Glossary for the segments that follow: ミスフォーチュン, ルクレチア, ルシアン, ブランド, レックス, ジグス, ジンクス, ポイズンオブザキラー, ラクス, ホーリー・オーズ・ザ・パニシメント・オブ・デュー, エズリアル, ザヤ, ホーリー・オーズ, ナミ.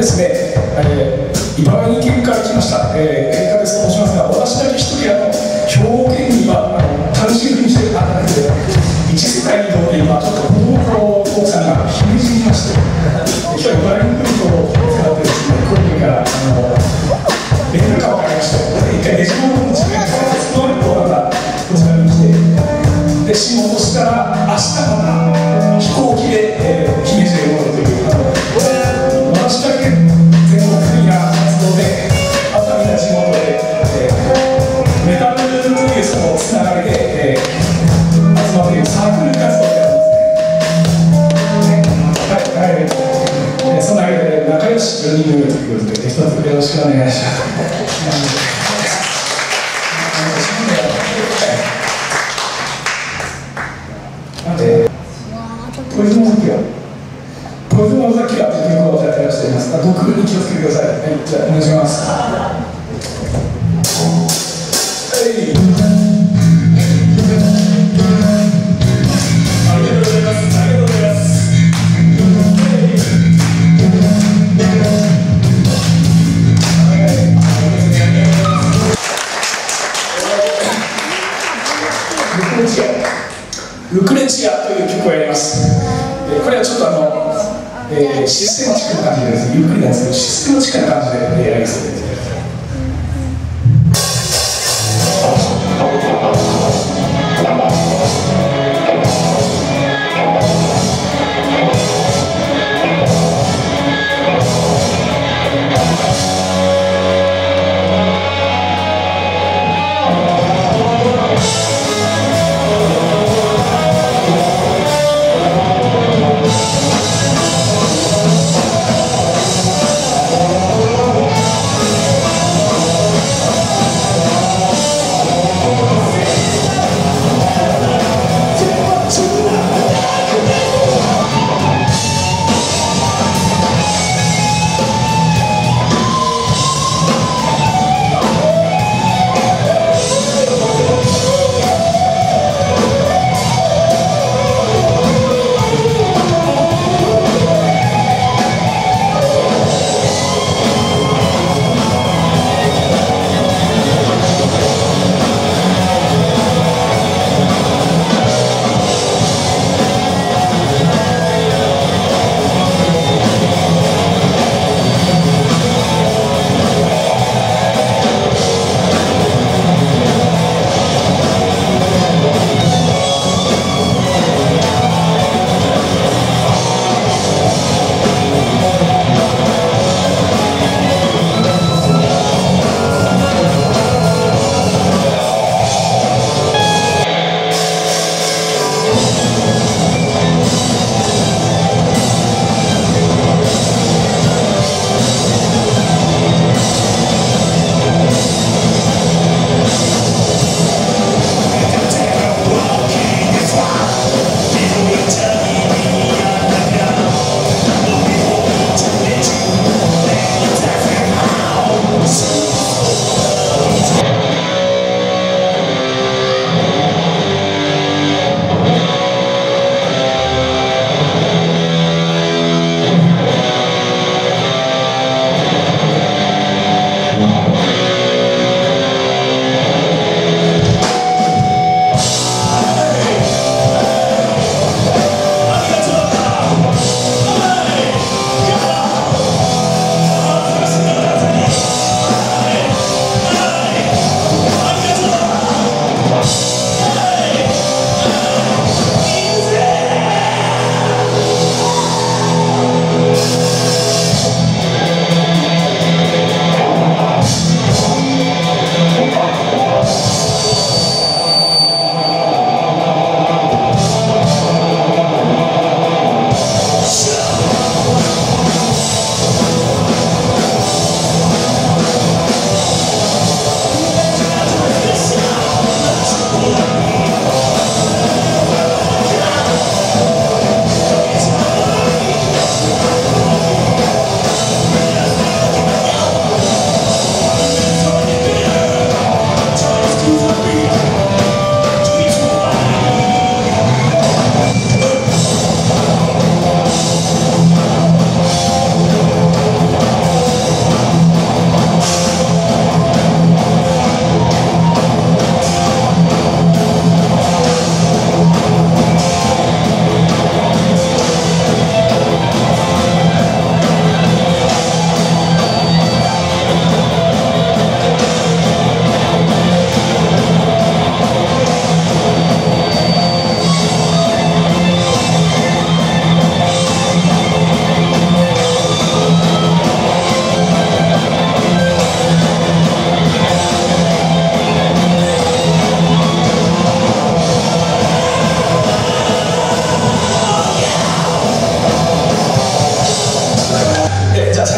ですね、茨城県から来ました、結果ですと申しますが、私だけ一人兵庫県には単身赴任している方で、一世帯にとって今、ちょっと子供の奥さんがひげじりまして、今日は茨城県を使ってですね、今夜からレンタカーを買いまして、一回レジコンの時間にこうなんかこちらに来て、で仕事したら明日から飛行機で姫路へ戻るという方で、私だけ全国的な活動で、あったみたいな仕事で、メタルプロデュースのつながりで、集まっているサークル活動であるんですね。そんなわけで仲良し4人組ということで、一つよろしくお願いします。ポイズンオブザキラーということをやってらっしゃいます。毒に気をつけてください。はい、じゃあお願いします。ルクレチアという曲をやります。これはちょっとシステムチックな感じでですね、ゆっくりなんですけど、システムチックな感じでやりますね。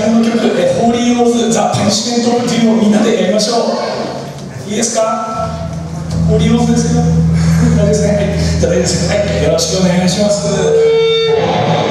最後の曲、ホーリー・オーズ・ザ・パニシメント・オブ・デューをみんなでやりましょう。いいですか？ホーリー・オーズですよ。大丈夫ですね。はい、じゃあ大丈夫ですね。はい、よろしくお願いします。